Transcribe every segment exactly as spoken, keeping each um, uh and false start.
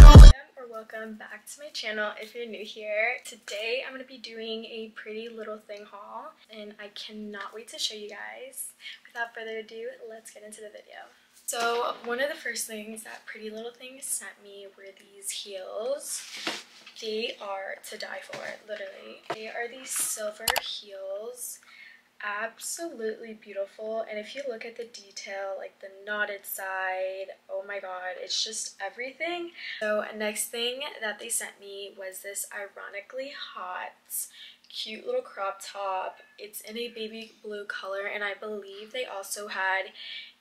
Welcome or welcome back to my channel if you're new here. Today I'm going to be doing a Pretty Little Thing haul and I cannot wait to show you guys. Without further ado, let's get into the video. So one of the first things that Pretty Little Thing sent me were these heels. They are to die for, literally. They are these silver heels. Absolutely beautiful, and if you look at the detail, like the knotted side, oh my god, it's just everything. So next thing that they sent me was this ironically hot cute little crop top. It's in a baby blue color, and I believe they also had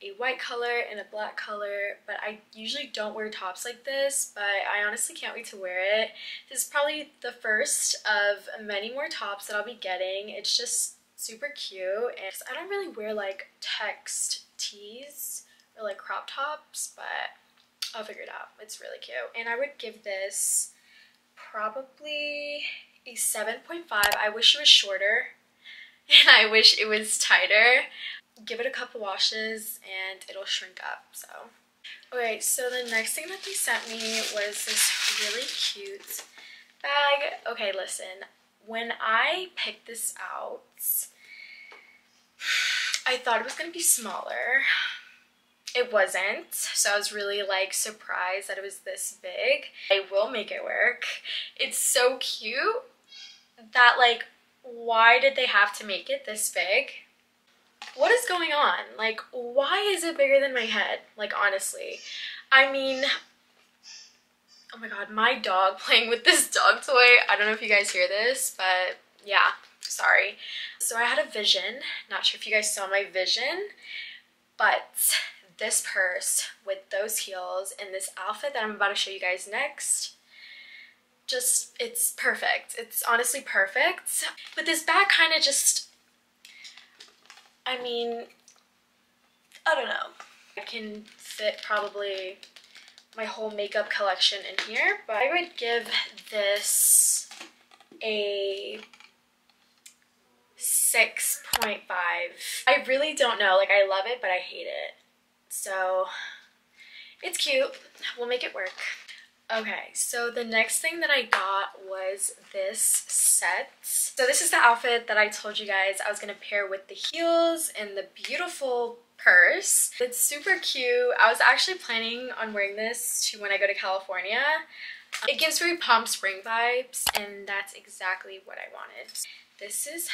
a white color and a black color, but I usually don't wear tops like this, but I honestly can't wait to wear it. This is probably the first of many more tops that I'll be getting. It's just super cute, and I don't really wear like text tees or like crop tops, but I'll figure it out. It's really cute, and I would give this probably a seven point five. I wish it was shorter and I wish it was tighter. Give it a couple washes and it'll shrink up. So okay, so the next thing that they sent me was this really cute bag. Okay, listen, when I picked this out, I thought it was gonna be smaller. It wasn't, so I was really like surprised that it was this big. I will make it work. It's so cute that, like, why did they have to make it this big? What is going on? Like, why is it bigger than my head? Like, honestly, I mean, oh my god, my dog playing with this dog toy. I don't know if you guys hear this, but yeah, sorry. So I had a vision. Not sure if you guys saw my vision, but this purse with those heels and this outfit that I'm about to show you guys next, just, it's perfect. It's honestly perfect. But this bag kind of just, I mean, I don't know. I can fit probably my whole makeup collection in here, but I would give this a six point five. I really don't know, like, I love it, but I hate it. So it's cute, we'll make it work. Okay, so the next thing that I got was this set. So this is the outfit that I told you guys I was gonna pair with the heels and the beautiful purse. It's super cute. I was actually planning on wearing this to when I go to California. It gives me Palm Spring vibes, and that's exactly what I wanted. This is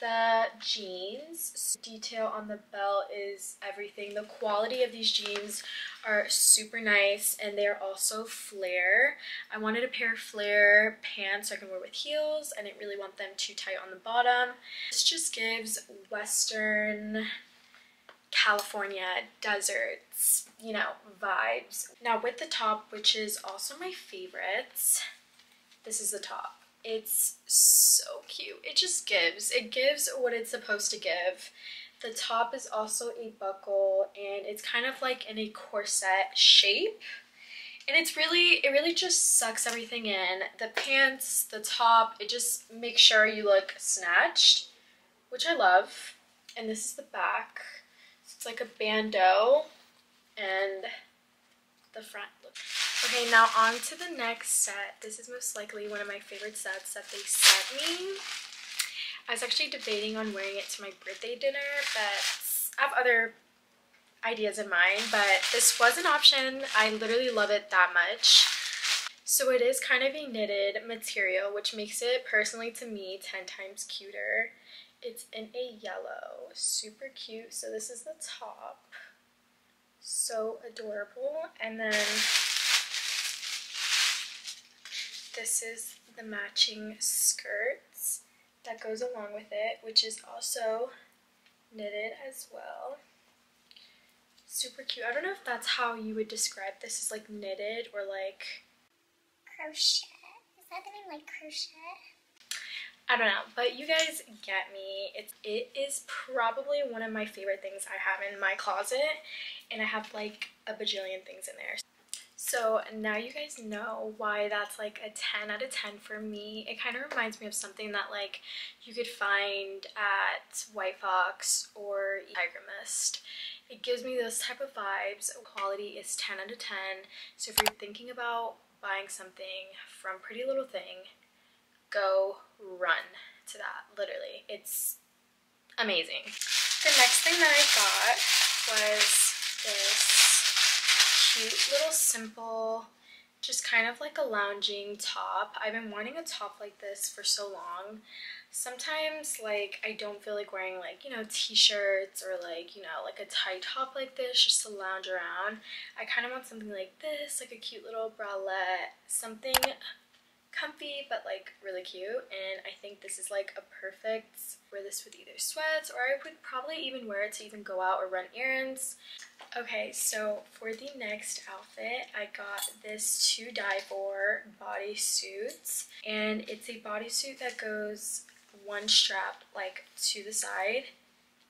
the jeans. Detail on the belt is everything. The quality of these jeans are super nice, and they're also flare. I wanted a pair of flare pants so I can wear with heels. I didn't really want them too tight on the bottom. This just gives Western California deserts, you know, vibes. Now with the top, which is also my favorites, this is the top. It's so cute. It just gives. It gives what it's supposed to give. The top is also a buckle, and it's kind of like in a corset shape. And it's really, it really just sucks everything in. The pants, the top, it just makes sure you look snatched, which I love. And this is the back. It's like a bandeau, and the front look. Okay, now on to the next set. This is most likely one of my favorite sets that they sent me. I was actually debating on wearing it to my birthday dinner, but I have other ideas in mind, but this was an option. I literally love it that much. So it is kind of a knitted material, which makes it, personally to me, ten times cuter. It's in a yellow, super cute. So this is the top, so adorable. And then this is the matching skirts that goes along with it, which is also knitted as well. Super cute. I don't know if that's how you would describe this, as like knitted or like crochet. Is that the name, like crochet? I don't know, but you guys get me. It's, it is probably one of my favorite things I have in my closet, and I have like a bajillion things in there. So now you guys know why that's like a ten out of ten for me. It kind of reminds me of something that like you could find at White Fox or Tiger Mist. It gives me those type of vibes. Quality is ten out of ten. So if you're thinking about buying something from Pretty Little Thing, go run to that. Literally, it's amazing. The next thing that I got was this cute little simple, just kind of like a lounging top. I've been wanting a top like this for so long. Sometimes like I don't feel like wearing like, you know, t-shirts or like, you know, like a tight top like this just to lounge around. I kind of want something like this, like a cute little bralette, something comfy but like really cute. And I think this is like a perfect, wear this with either sweats, or I would probably even wear it to even go out or run errands. Okay, so for the next outfit, I got this to die for bodysuit, and it's a bodysuit that goes one strap like to the side,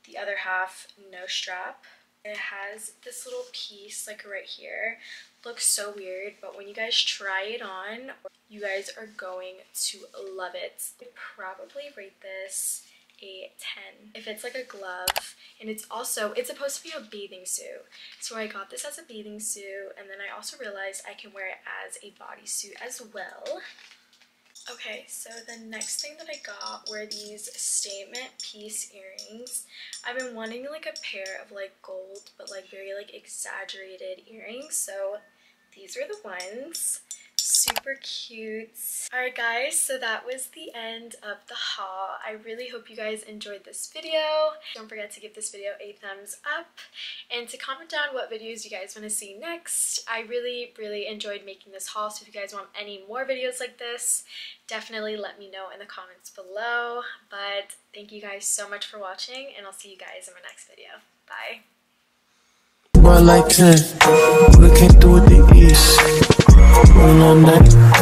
the other half no strap. It has this little piece like right here. Looks so weird, but when you guys try it on, you guys are going to love it. I would probably rate this a ten if it's like a glove. And it's also, it's supposed to be a bathing suit, so I got this as a bathing suit, and then I also realized I can wear it as a bodysuit as well. Okay, so the next thing that I got were these statement piece earrings. I've been wanting like a pair of like gold but like very like exaggerated earrings, so these are the ones. Super cute. Alright guys, so that was the end of the haul. I really hope you guys enjoyed this video. Don't forget to give this video a thumbs up and to comment down what videos you guys want to see next. I really, really enjoyed making this haul, so if you guys want any more videos like this, definitely let me know in the comments below. But thank you guys so much for watching, and I'll see you guys in my next video. Bye. Like ten, we came through with the east. One all night.